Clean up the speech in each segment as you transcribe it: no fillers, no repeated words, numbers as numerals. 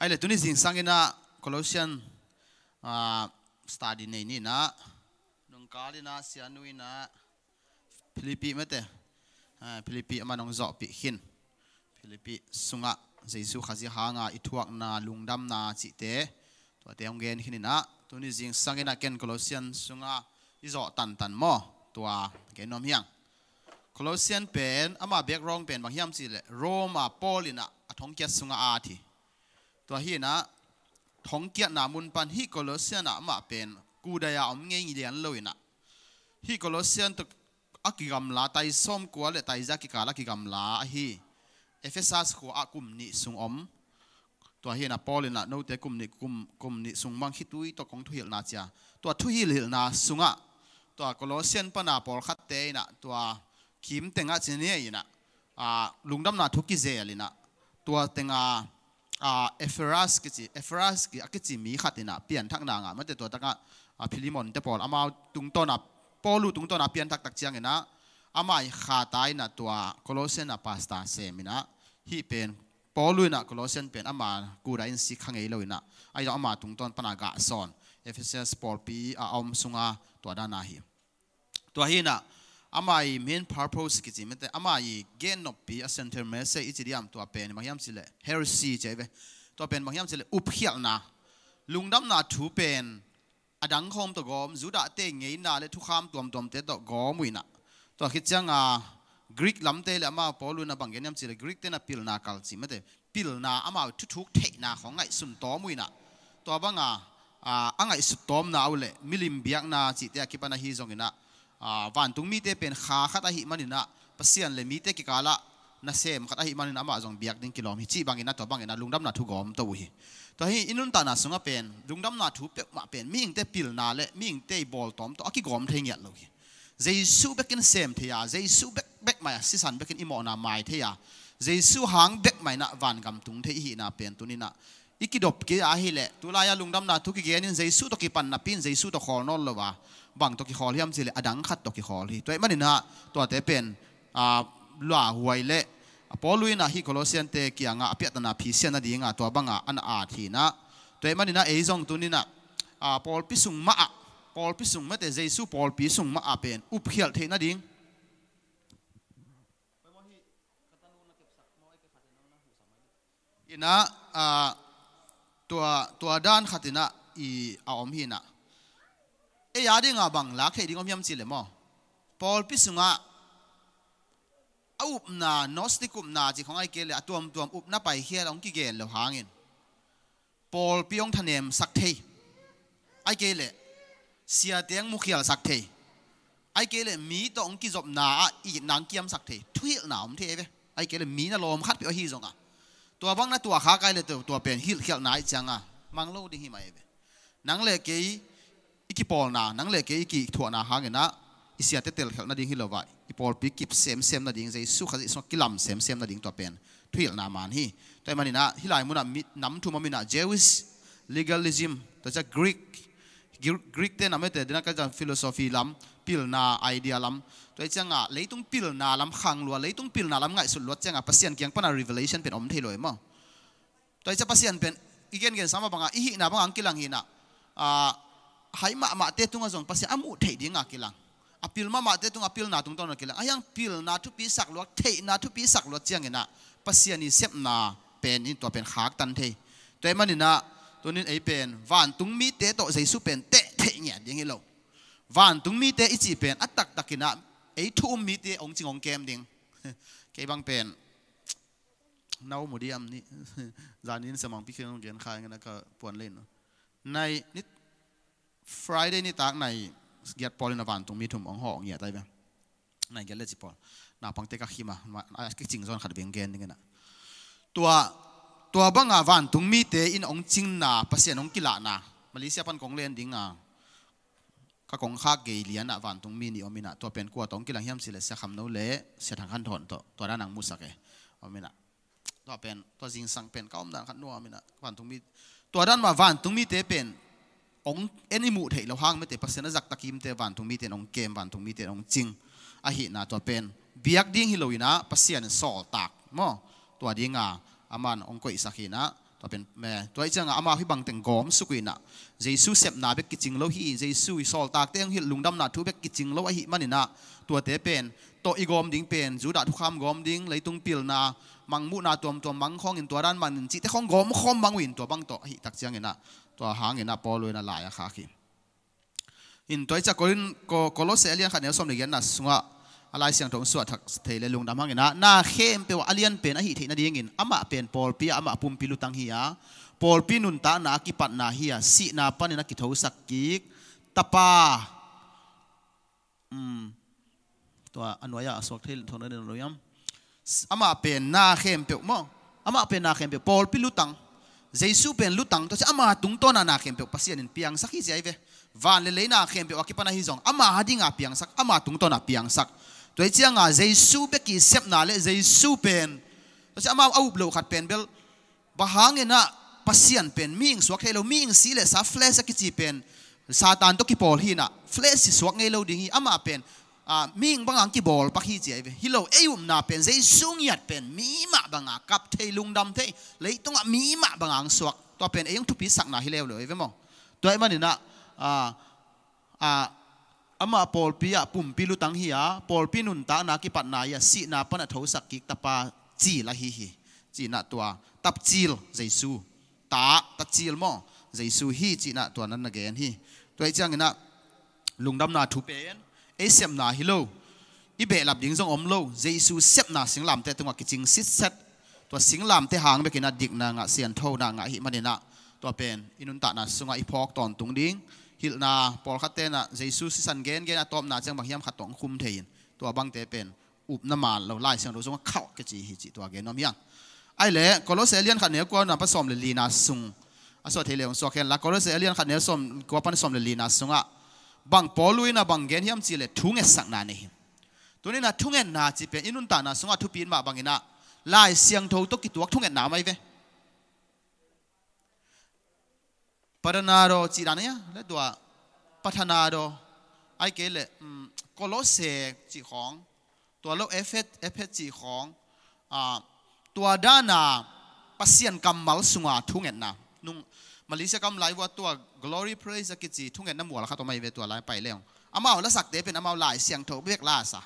I let Tunisian Sangina, Colossian study Nina, Nuncarina, Sianuina, Philippi Mete, Philippi Amanong Zopi Hin, Philippi Sunga, Zesu Hazihanga, Ituakna, Lungdamna, Cite, to Atengen Hinina, Tunisian Sangina Ken Colossian Sunga, Iso Tantan Mo, to a Genom Yang. Colossian pen, ama background pen, Mahiam Sile, Roma, Paulina, Atonkia Sunga Arti. To here na, Tonkia Namun Pan, he Colossian ama pen, Kudaya Omgenian Loina. He Colossian to Akigamla, Tai Som Kuala, Taizakikala Kigamla, he Ephesus Ku Akum Ni Sung Om. To here na Paulina, no te cum nicum cum ni Sung Mankitu, to Kong to Hill Natia. To a two hill na Sunga. To a Colossian Panapol Hatena, to a Kim tenga chini na lungdam na thuki zeli na tua tenga Eferas ki akitsi mi khatina pian thak na nga mate tua taka Philemon te pol ama tungto na polu tungto na pian thak tak chiang na ama khatai na tua Colossian na pasta semina hi pen polu na Colossian pen ama kurain si khangei loina ayo ama tungton panaga son Ephesus Paul pi aom sunga tua dana hi tua hi na amai main purpose kiti mete amai gain no pi a center message itiam to pen mahiam sile heresy jeve to pen mahiam sile uphial na lungdam na thu pen adang khom to gom zuda te ngei na le thu kham tom te to gomuina to khichanga Greek lam te le ama poluna bangeniam sile Greek te na pilna kalchi mete pilna ama thuthuk the na khongai sun to muina to banga angai su tom na ule milim biak na chi te akipana hi zongina van tung mi te pen kha khata hi manina pasian le mi te ki kala na sem khata hi manina ma jong biak ding kilom hi chi bangina to bangina lungdam na thu gom to hi to hi inun ta na sunga pen lungdam na thu pek ma pen ming te pil na le ming te bol tom to aki gom theng yat lo hi jesu bekin sem thia jesu bek ma si san bekin imona mai thia jesu hang bek mai na van gam tung the hi na pen tunina ikidop ke a hi le tulaya lungdam na thu ki genin jesu to ki pan na pin jesu to khol non lowa bang to ki khol hiam sile adang khat to ki khol hi toy manina to te pen lua huai le apoluina hi Colossian te kianga apetana phisiana dinga to banga an a thina toy manina eizong tunina Paul pisung ma Paul pisung mate jesu Paul pisung ma pen up khial theina ding ina to dan khatina I aom hina e yadinga bangla khe dingom yam chile mo Paul pisunga aup na gnostikum na ji khongai kele atom up na pai hial ong ki gen lo hangin Paul piong thanem sak thei ai kele sia teng mukhial sak thei ai kele mi to ong ki job na I nang kiam sak thei thuil na om thei ve ai kele mi na lom khat pe hi zonga to bang na tua kha kai le to pen hil khial nai changa manglo di hi mai ve nang le ke Iki Paul na nang le ke iki thua na hang na isia te tel khel na ding hilova I Paul pi kip sem na ding jaisu khaji so kilam sem na ding to pen thuil na man hi toy manina hilai muna nam thuma mina Jewish legalism to ja Greek te namete dina ka jam philosophy lam pilna idea lam toy changa leitung pilna lam khang lua leitung pilna lam ngai sul lot changa pasien kyang pana revelation pen om theloi ma toy cha pasien pen igen sama banga I na banga kilang hi na haima ma te tunga jong pasi amu thei dinga kilang apil ma te tunga pil na tung ton kilang ayang pil na thu pi sak lo thei na thu pi sak lo chiangena pasiani sep na pen in to pen khak tan thei toy manina tunin ei pen van tung mi te to jaisu pen te thei nya ding lo van tung mi te ichi pen atak takina ei thu mi te ong chingong kem ding ke bang pen nau modiam ni zanin samang pi kheng gen kha ngana ka pon len nai nit Friday ni tak nai get Paul in avan tung mi thum ong ho ngia tai ba nai get let Paul na pangte ka khima a ching zon khat beng gen ngena tua banga van tung mi te in ong ching na pasien ong kila na Malaysia pan kong len dinga ka kong kha ge lian na van tung mi ni omina to pen kwa tong kilang hiam sile sa kham no le se thang khan thon to ra nang musake omina to pen to jing sang pen ka om dan khan no omina van tung mi to dan ma van tung mi te pen ong any mu thei lo hang mate pasena jak takim te van thumi te ong kem van thumi te ong ching a hi na to pen biak ding hiloina pasian sol tak mo to adinga aman ong koi sakhina ta pen me toi chang ama hi bang teng gom sukuina jesu sep na be kiching lo hi jesu i sol tak teng hi lungdam na thu be kiching lo hi manina to te pen to igom ding pen juda thu kham gom ding leitung pil na mangmu na tom mang khong in to ran man chi te khong gom khom mang win to bang to hi tak chang ina to hang ina polo na la ya kha khi in toi cha korin ko kolose alian khan som le yan na sunga alai siang tong suat thak thele lungdam hang ina na khem pe alian pen a hi theina dingin ama pen pol pi ama pum pilu tang hi ya pol pi nun ta na ki pat na hi ya si na panina ki tho sak ki tapa to anwaya asok thel thona ne loyam ama pen na khem pe mo ama pen na khem pe pol pi lutang jesu pen lutang to ama tung to na khem pe pasian in piang sakhi jai ve van le leina khem pe akipana hi jong ama hadinga piang sak ama tung to na piang sak toi chianga jesu be ki sep na le jesu pen to ama au blo khat pen bel bahangena pasian pen ming swak helo ming si le sa flash akichi pen satan to ki pol hi na flash si swak ngelo ding hi ama pen ming bangang ki bol pakhi chi ai hilo eum na pen jesu ngiat pen mi ma banga kap thei lungdam thei leitunga mi ma bangang swak to pen eyang thupi sak na hileu loi ve mo toi manina ama pol pia pum pilu tang hiya pol pinun ta na ki pat na ya si na pan tho sak ki tapa chi la hi hi chi na tua tap chil jesu ta ta chil mo jesu hi chi na tua nan again hi toi changena lungdam na thu pen e sem na hilo ibe lap ding jong om lo jesu sep na singlam te tunga kiching sit set to singlam te hang be kina dik na nga sian tho na nga hi manena to pen inun ta na sunga iphok ton tung ding hilna por khatte na jesus san gen gen atom na chang bang yam khatong khum thein to bang te pen up na man lo lai sang ro jong khaw ke chi hi chi to ge nom yang ai le koloselian khan ne ko na pasom le lina sung aso the leong so khen la koloselian khan ne som ko pan som le lina sunga bang poluina bang gen hiam chi le thunge sakna ne him tuni na thunge na chi pen inun ta na sunga thupin ma bangina lai siang tho to ki tuak thunge na mai ve paranaro chirania le dua pathanaro ai ke le kolose chi khong tua lo effet chi khong tua dana pasian kamal sunga thungen na nung malaysia kam laiwa tua glory praise akichi thungen na mual kha to mai ve tua lai pai leong amao la sak te pen amao lai siang tho bek la sa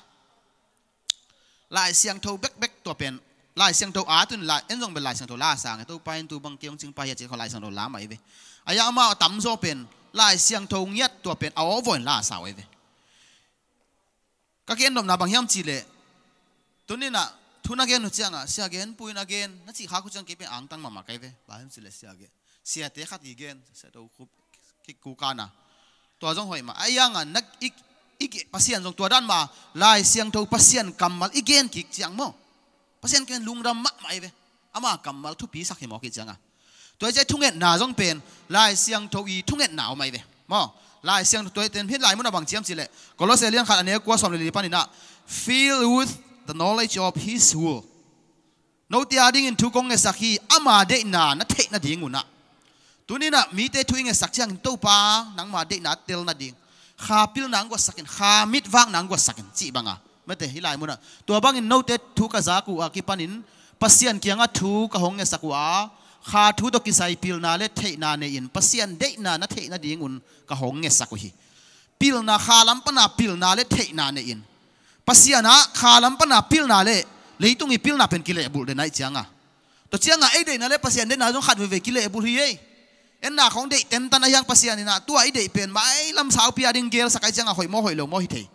lai siang tho bek to pen lai siang tho a tun lai enjong be lai siang tho la sa ngai to pain tu bang keong ching pai ya chi kho lai siang tho la mai ve aya ma tam zo pen lai siang tho ngiat to pen aw voin la sa we ka ken dom na bang hiam chi le tunina thuna gen changa sia gen puin again na chi kha khu chang ke pen ang tang ma ma kai ve ba hiam chi le sia ge sia te khat i gen sa to khup ki ku kana to jong hoi ma aya nga nak ik pasian jong to dan ma lai siang tho pasian kamal igen ki chang mo pasian ken lungram ma mai ve ama kamal thu pi sakhi mo ki changa toi chạy thung nghẹn nà rong pen lai siang thâu y thung nghẹn nào mày về mò lai siang tôi tên hết lại muốn là bằng chiếm gì lệ có lối xe liên khả này qua sòng lề pan nè filled with the knowledge of his will nô tia ding in thu công nghệ sắc khi ama đệ nà nó thệ nó điên ngủ nà tu nè nà mi tê thui nghệ sắc chiang tâu pa nắng mà đệ nà tel nà điên khá pil nắng qua sắc in khá mít vang nắng qua sắc in chị bằng à mới thế hết lại muốn à tua bằng in nô tê thu cả giá cụ à khi pan in pasian kia ngắt thu cả hông nghệ sắc quá kha thu to kisai pilna le theina ne in pasien deina na theina dingun ka hong nge sakuhi pilna khalam pana pilna le theina ne in pasiana khalam pana pilna le leitungi pilna pen kile bul de nai changa to changa ei de na le pasien de na jong khat ve kile bul hi ei en na khong de ten tan ayang pasian ina tu ai de pen mai lam sau pia ding gel sakai changa hoi mo hoi lo mo hi thei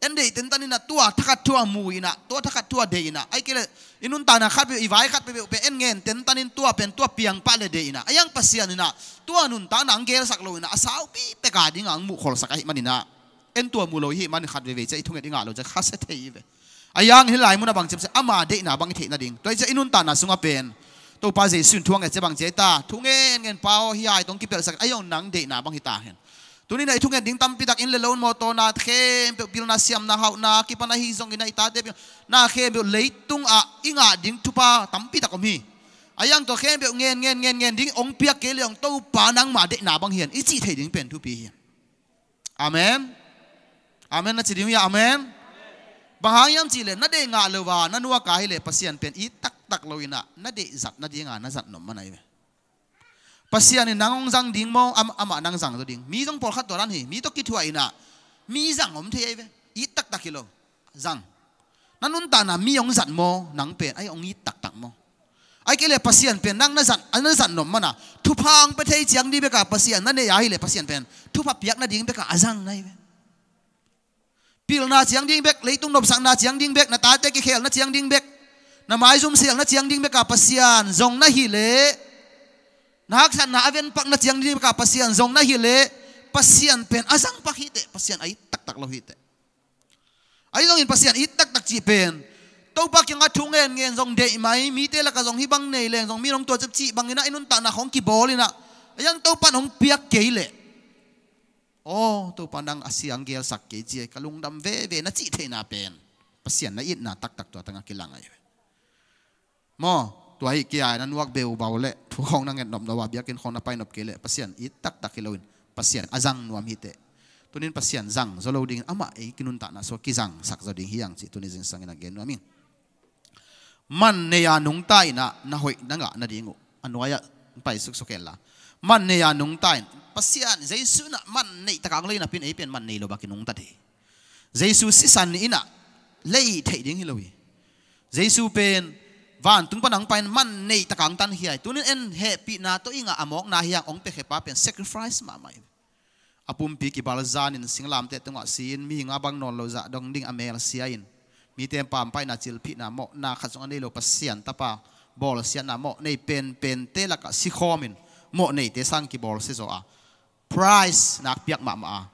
en de ten tan ina tu thakat thua mu ina to thakat thua de ina ai kile inun ta na khat i vai khat pe pe en ngen ten tanin tua pen tua piang pa le de ina ayang pasian ina tua nun ta nang gel sak lo ina asau pi pe ka ding ang mu khol sakai manina en tua mu lo hi man khat ve chei thunge dinga lo ja kha se thei ve ayang hilai muna bang chim se ama de na bang the na ding toi ja inun ta na sunga pen to pa je sun thuang e che bang je ta thungen ngen pao hi ai tong ki pel sak ayong nang de na bang hi ta hen tuni na ithung ending tam pitak in le lon mo to na khem pe pil na siam na hau na ki pana hi zong ina ita te na khem be leitung a inga ding thupa tam pitak mi ayang to khem be ngen ding ong pia ke leong to pa nang ma de na bang hian i chi thei ding pen thu pi hian amen na chi ding ya amen bahang yam chi le na de nga lo wa na nuwa ka hi le pasien pen i tak tak loina na de zat na dinga na zat nom manai ve pasiani nangong jang ding mo ama nang jang ding mi jong por khat doran hi mi to ki thuaina mi jang om thei ve I tak takilo jang nanun ta na mi yong zat mo nang pe ai ong I tak tak mo ai kele pasian pen nang na zat an zat nom mana thu phang pe thei chiang di be ka pasian na ne ya hi le pasian pen thu pha piak na ding be ka ajang nai ve pilna chiang ding bek leitung nop sang na chiang ding bek na ta te ki khel na chiang ding bek na mai zum sel na chiang ding bek ka pasian jong na hi le nak san na aven pak na chiang ding bek ka pasian jong na hi le pasian pen azang pak hi te pasian ai tak tak lo hi te ai jong in pasian I tak tak chi pen to pak yang athung en ngen jong de mai mi te la ka jong hi bang nei leng jong mi rong to chep chi bangina inun ta na khong ki bolina yang to pan hong piak ke le Oh, tu pandang asiang gel sakit je. Kalung dam ve na cik teh na pen. Pasien na it na tak tak tu tengah kilang aye. Mo tu ahi kiai nan wak beu bau le. Tu kong nangen nom dawa biakin kong napai nop kile. Pasien it tak tak kilauin. Pasien azang nuam hite. Tunin pasien zang zolau ding ama ikinun tak na so kizang sak zoding hiang cik tunin zing sangin agen nuamin. Man neya nung tai na nahoi naga na dingu anuaya pai suk sukela. Man neya nung tai. Pasian Yesus nak manai takang lei na pin ai pen manai lo baki nung tadi Yesus sisan ni ina lei thei ding hilowi Yesus pen van tung panang pain manai takang tan hiai tunin en happy na to inga amok na hiang ong pe khepa pen sacrifice ma mai apum pi ki balzan in singlam te tunga sin mi nga bang non lo za dong ding amel siain mi tem pam pain na chil phi na mo na khazong ani lo pasian tapa bol sian na mo nei pen te la ka si khomin mo nei te sang ki bol se zo a Price nak piak mak maa,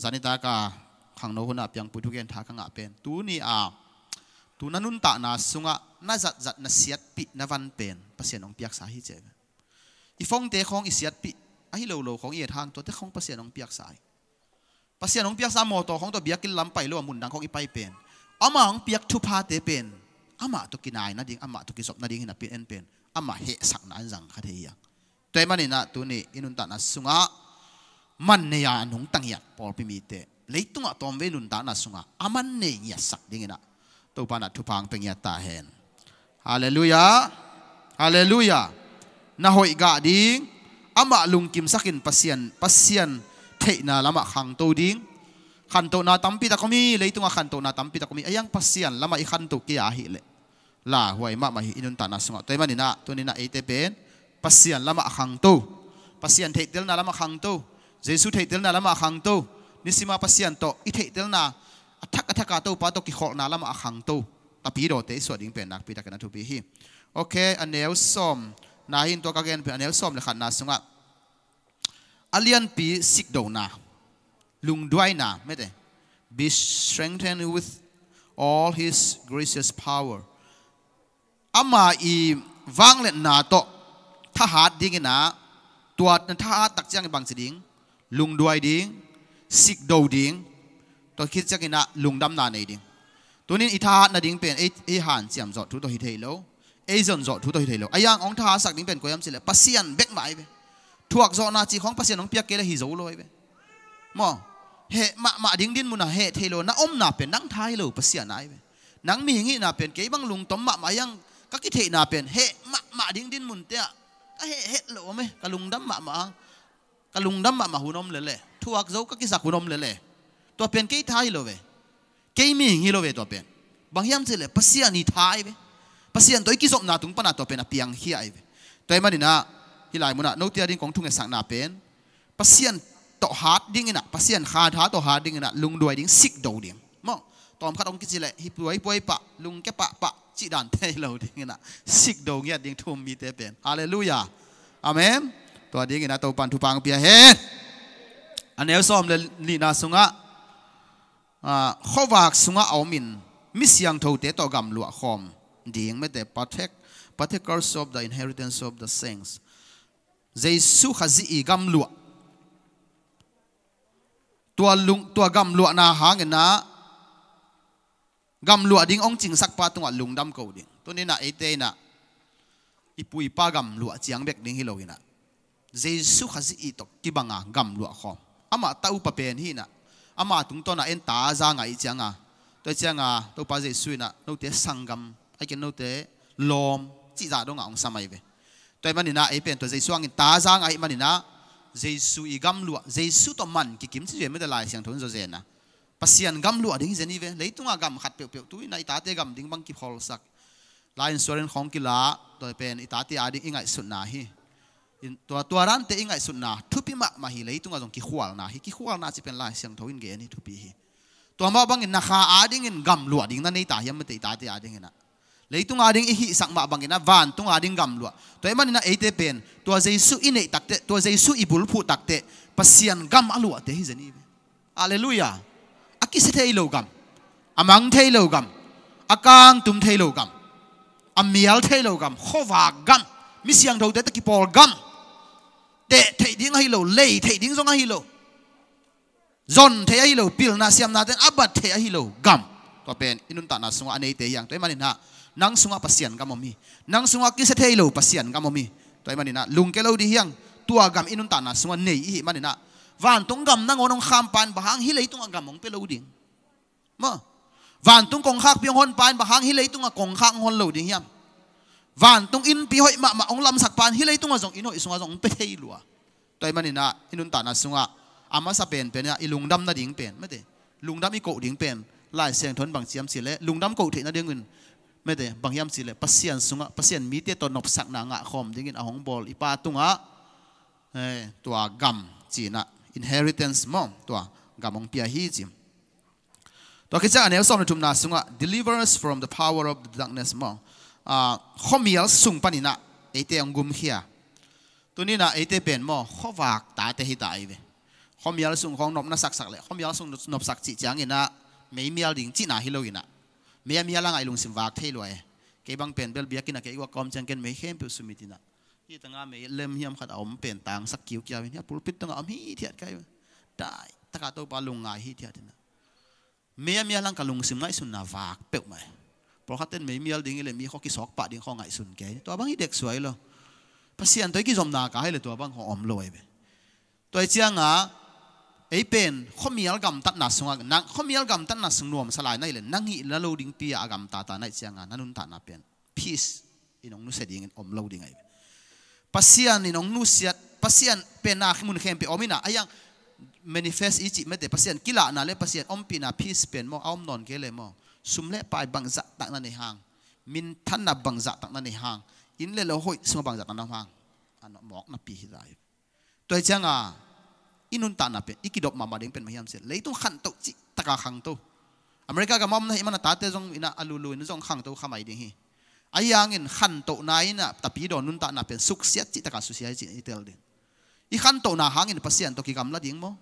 zanita ka kang nohu na piang putu gen tak kang apen tu ni a tu nanun tak na sunga na zat zat na siat pi na van pen pasien ong piak sahi je. Ifong te kong isiat pi ahi lo lo kong iet hang tu te kong pasien ong piak sai. Pasien ong piak sa motor kong tu biakin lampai lo amun dang kong ipai pen. Ama ong piak tu pa te pen. Ama tu kinai na ding ama tu kisop na ding na pen pen. Ama he sak na anjang kathiya. Tui mani na tu ni inun tak na sunga. Man ne ya nung tang ya por pimite leitung atom ve nun ta na sunga aman ne ya sak dingina to pana thu pang peng ya ta hen hallelujah hallelujah na hoi ga ding ama lungkim sakin pasien theina lama khang to ding khan to na tampi ta komi leitung khan to na tampi ta komi ayang pasien lama I khan to ki a hi le la huai ma hi inun ta na sunga toima ni na to ni na ate pen pasien lama khang to pasien theitel na lama khang to Yesus theitel na lama khang to nisima pasien to I theitel na athak to pa to ki khol na lama khang to tapi ro te soding pen nak pita kana thu bi hi okay anel som na hin to ka gen pe anel som le khan na sunga alian pi sik do na lung duai na mete be strengthened with all his gracious power ama I wang le na to tha hat ding na tuat na tha tak chang bang siding lung duai ding sik do ding to khit chakina lung dam na nei ding tunin itha na ding pen e han chiam zo thu to hi thei lo e zon zo thu to hi thei lo ayang ong tha sak ding pen koyam sile pasian bek mai be thuak zo na chi khong pasian ong piak ke le hi zo loi be mo he ma ding din muna he thei lo na om na pen nang thai lo pasian ai be nang mi ngi na pen ke bang lung tom ma mayang ka ki thei na pen he ma ding din mun te ka he lo me ka lung dam ma kalung dam ma hunom lele thuak zo ka kisak hunom lele to pen ke thai love ke mi ngi love to pen bangyam chele pasian ni thai be pasian to ikisop na tung pana to pen apiang hi ai be toy manina hilai muna no tia ding kong thung sak na pen pasian to hat ding ina pasian kha tha to hat ding ina lung duai ding sik do ding mo tom khat ong kichile hi puai puai pa lung ke pa chi dan thai lo ding ina sik do ngia ding thum mi te pen hallelujah amen to ding na to pan thu pang pia he anel som le ni na sunga a khowak sunga awmin misyang thote to gam lu khom ding me te partakers of the inheritance of the saints Jesu khazi gam lu to gam lu na hang na gam lu ding ong ching sak pa tunga lungdam ko ding to ni na ate na ipui pa gam lu chiang bek ding hilowina Yesu khazi itok kibanga gam luak khom ama tau pa pen hi na ama tung to na en ta za ngai changa to pa Yesu na no te sangam ai ken no te lom chi za dong ang samai ve toy manina e pen to jai suang in ta jang ai manina jesu igam lu jesu to man ki kim chi je me da lai siang thon zo jena pasian gam lu ading jeni ve leitunga gam khat pe pe tu na ita te gam ding bang ki phol sak la insurance khong ki la toy pen ita ti ading ingai sunna hi in to tuaran te ingai sunna thupi ma ma hi leitunga jong ki khwal na chi pen lai siang thoin ge ani thupi hi to ma bang in nakha ading in gam lu ading na nei ta hiam me te ita te ading na leitung ading ihi sangma bangina van tung ading gamlua toy manina ate pen to jesu inei takte to jesu ibul phu takte pasian gam alua te hi jeni hallelujah akise theilo gam amang theilo gam akang tum theilo gam amial theilo gam khowa gam misiang thote te kipol gam te theiding hilo lei theiding jonga hilo zon thea hilo pilna siamna ten abat thea hilo gam to pen inun ta na sunga anei te yang toy manina nang sunga pasian gamomi nang sunga kise theilo pasian gamomi toy manina lungkelo di hiang tua gam inun ta na sunga nei hi manina van tung gam nang onong kham pan bahang hi leitung gamong pelo ding ma van tung kong khak piang hon pan bahang hi leitung kong khak hon lo ding hiam van tung in pi hoi ma ma ong lam sak pan hi leitung jong inoi sunga jong pe thei lua toy manina inun ta na sunga ama sa pen pen ya ilung dam na ding pen mate lung dam i ko ding pen lai seng thon bang siam sile lung dam ko the na ding mede bangyam sile pasien sunga pasien mite to nop sak na nga khom dingin ahong bol ipa tunga eh tua gam china inheritance mom tua gamong pia hi chim to kicha anel som thumna sunga deliverance from the power of the darkness mom khomial sung panina ete angum khia tunina ete pen mo khowak ta te hi dai ve khomial sung khong nop na sak sak le khomial sung nop sak chi changena meimial ding chi na hiloina me mi alang ailung simwak thailoi ke bang pen bel biakina ke iwa kom changken me hem pu sumitina hi tanga me lem hiam khat om pen tang sak kiu kiawin ya pulpit tanga am hi thiat kai dai taka to palung ngai hi thiatina me mi alang kalung sim ngai sun na wak pe mai por khaten me mi al ding le mi kho ki sok pa ding kho ngai sun ke to bang hi dek suai lo pasian to ki zom na ka hele to bang ho om loi be toi chianga ei pen khomial gam tat na sunga nang khomial gam tat na sungnom salai nai le nangi la loading pia agam ta ta nai chianga nanun ta na pen peace inong nu seding om loading ai pasian inong nu siat pasian pena khimun khem pe omina ayang manifest ichi mate pasian kila na le pasian om pina peace pen mo om non ke le mo sumle pai bangza tak na nei hang min than na bangza tak na nei hang in le lo hoi sum bangza na hang an mok na pi hi dai toi changa inun ta na pe ikidop mama ding pen mahiam se leitung khan to chi taka khang to america ga mom na imana ta te jong ina alulu in jong khang to khamai ding hi ayang in khan to nai na tapi don nun ta na pen suk siat chi taka su sia chi itel ding i khan to na hang in pasien to ki gam la ding mo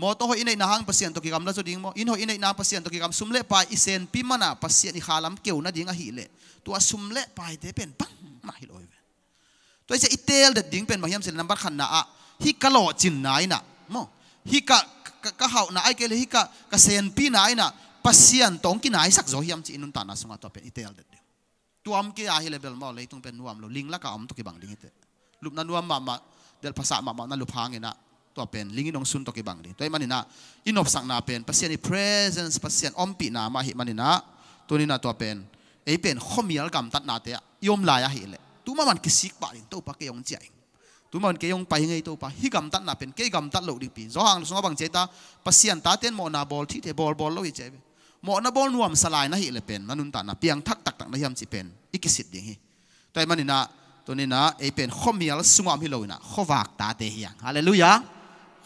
mo to ho inai na hang pasien to ki gam la zo ding mo in ho inai na pasien to ki gam sumle pa i sen pi mana pasien i khalam keu na ding a hi le tu asumle pa te pen pang ma hi loi to i se itel de ding pen mahiam se number khan na a hi ka lo chin nai na mo hi ka ka hau na ai ke le hi ka ka sen pi nai na pasian tong ki nai sak zo hiam chi inun ta na sunga to pen itel de tuam ke a hi level mo le tung pen nuam lo ling la ka om to ki bang ding ite lup na nuam ma ma del phasa ma ma na lup hang ina to pen ling inong sun to ki bang ding toy manina inop sak na pen pasian i presence pasian om pi na ma hi manina to ni na to pen ei pen khomial gam tat na te yom la ya hi le tu ma man ki sik pa ding to pa ke yong chai tuman ke yong pai ngei to pa hi gam tat na pen ke gam tat lo ding pi zo hang so bang cheta pasian ta ten mo na bol thi the bol bol lo hi chebe mo na bol nuam salai na hi le pen nanun ta na piang thak tak tak na hiam chi pen ikisit ding hi toy manina to ni na ei pen khomial sungam hi loina khowak ta te hiang hallelujah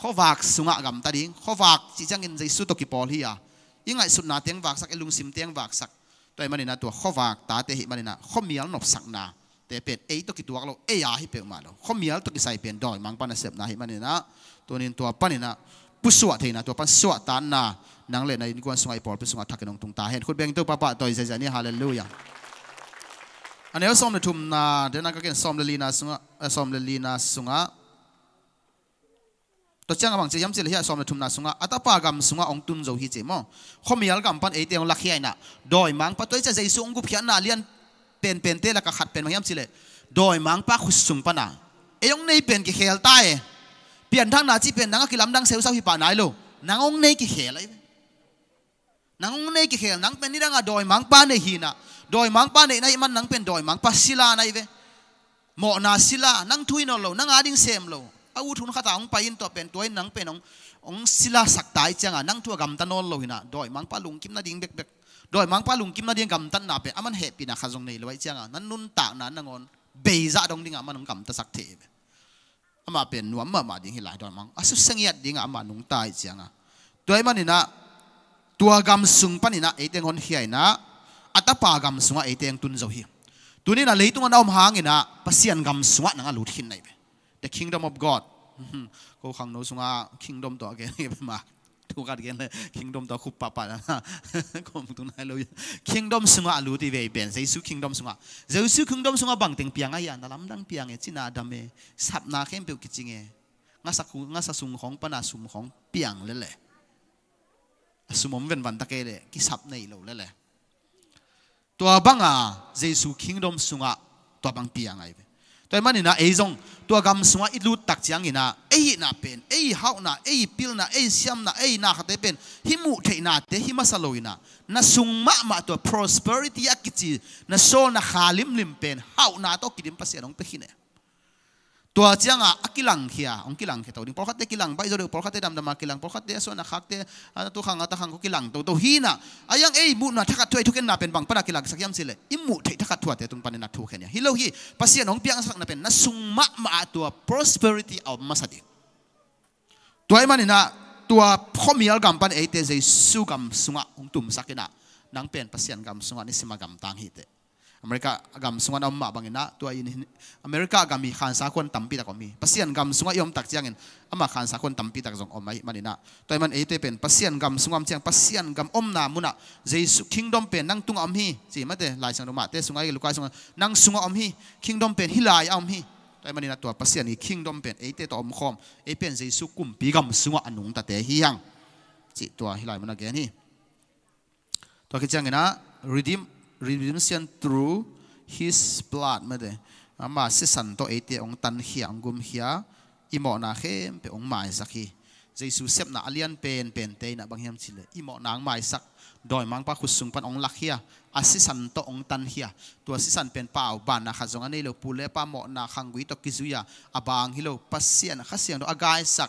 khowak sunga gam ta ding khowak chi changin jaisu to ki pol hi a ingai sunna teng wak sak elung sim teng wak sak toy manina to khowak ta te hi manina khomial nop sak na te pen ei to ki tuak lo ei a hi pe ma lo khomial to ki sai pen doi mang pan sep na hi manina tonin to panina pusua theina to pan suwa tan na nang le na in kwan sungai por pe sunga thakinong tung ta hen khut beng to papa toy zai jani hallelujah anel som na thum na dena ka ken som le lina sunga to chang bang che yam chile hi som na thum na sunga atapa gam sunga ong tun zo hi che mo khomial gam pan ei teng lakhiai na doi mang pa toy cha jai sung gup khian na lian pen pen te la ka khat pen mayam chile doi mang pa khusum pana eyong nei pen ki khel ta e pian thang na chi pen nang ki lam dang seu sau hi pa nai lo nang ong nei ki khel ai nang unay kikhe nang penira nga doi mang pane hina doi mang pane na iman nang pen doi mang pasila na ive mo na sila nang tuino lo nang ading sem lo au thun khata ong pain to pen toy nang penong ong sila saktai changa nang tu gam tanol lo hina doi mang palung kim na ding bek bek doi mang palung kim na ding gam tan na pe aman happy na khazong nei loi changa nan nun ta na nangon beja dong dinga man gam ta sakte ama pen nuam ma ding hilai doi mang asu sengiat dinga ama nung tai changa doi manina tua gam sung panina eteng hon hiai na atapa gam sunga eteng tun zo hi tunina leitung an om hangina pasian gam sunga nang alut hin nei the kingdom of god ko khang no sunga kingdom to again ma tu kat gen kingdom to khup papa na kom tunai lo kingdom sunga aluti ve ben jesu kingdom sunga bangteng pianga ya nalam dang piange china dame sapna khem pe kichinge ngasa sung khong pana sum khong piang le sumom ven van takele ki sap nei lo le to abanga jesu kingdom sunga to bang piangai toy manina ezong to gam sunga ilut tak changina ei na pen ei hauna ei pilna ei siamna ei na khate pen himu theina te himasaloina na sungma ma to prosperity akichi na so na khalim lim pen hauna to kidim pasianong pehine tua changa akilang khia ong kilang kheta ding porkhat te kilang bai jore porkhat te dam dam akilang porkhat te asona khak te tu khanga ta khang ko kilang to hina ayang ei bu na thakhat thoi thuken na pen bang para kilang sakyam sile imu thei thakhat thua te tung pan na thu khenya hilo hi pasian ong piang sak na pen na sungma ma tua prosperity of masadi tuai manina tua khomial gam pan ei te jai sugam sunga ong tum sakena nang pen pasian gam sunga ni sima gam tang hi te America agam sunga na ma bangena tu in America agami khansa kon tampi ta komi pasian gam sunga yom tak changin ama khansa kon tampi tak jong omai manina toiman ate pen pasian gam sungam chang pasian gam omna muna jesu kingdom pen nang tung amhi chi mate lai sang ma te sungai lukai sunga nang sunga amhi kingdom pen hilai amhi toimanina to pasian hi kingdom pen ate to om khom e pen jesu kumpi gam sunga anung ta te hi yang chi to hilai mana gen hi to ke changena redemption through his blood mate ama sisan to ate ong tan hiang gum hia imo na khem pe ong mai sakhi jesu sep na alian pen pen te na banghem chile imo nang mai sak doi mang pa khusung pan ong lakhia asisan to ong tan hia to asisan pen pau ban na khazong anei lo pule pa mo na khangui to kizuya abang hilo pasian khasian do agai sak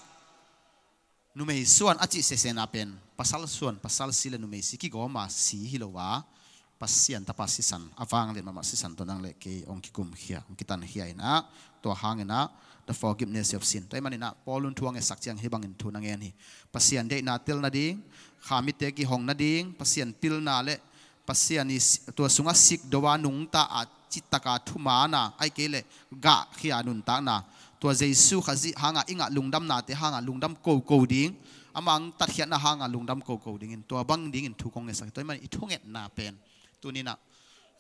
numei suan achi sesena pen pasal suan pasal sile numei siki goma si hilowa pasian tapasisan avang le mama sisan tonang le ke ongkikum hia ongkitan hia ina to hangena the forgiveness of sin toy manina polun thuang e sakchang hebangin thunang en hi pasian de na tel na ding khamite ki hong na ding pasian pil na le pasian is to sunga sik dowa nung ta a chitaka thuma na ai ke le ga khia nun ta na to jesu khazi hanga inga lungdam na te hanga lungdam ko ko ding amang tathian na hanga lungdam ko ko ding in to bang ding in thukong e sak toy man i thonget na pen tunina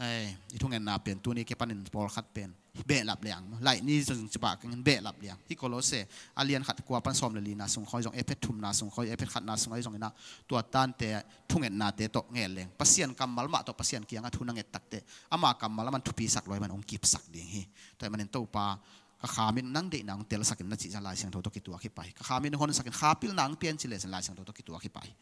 ai itungan na pen tuni ke panin pol khat pen be lap liang lai ni jung chiba kan be lap liang hi kolose alian khat kwa pan som lali na sung khoi jong epet thum na sung khoi epet khat na sung ai jong na tua tan te thungen na te to nge leng pasian kamal ma to pasian kianga thuna nge takte ama kamal man thupi sak loi man ong kip sak ding hi toi man en to pa ka khamin nang de nang tel sakin na chi ja lai sang tho to ki tua ki pai ka khamin hon sakin khapil nang pian chile lai sang tho to ki tua ki pai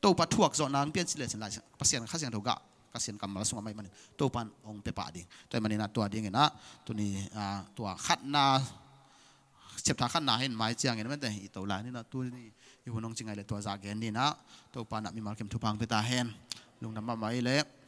to pa thuak zo nang pian chile lai pasian kha sang tho ga kasian kamal sunga mai man to pan ong pepa ding toy manina to ding na tuni to khat na chepta khat na hin mai chiang en man te to la ni na tu ni i hunong chingai le to za gen ni na to pan na mi mal kem thupang peta hen lung nam ma mai le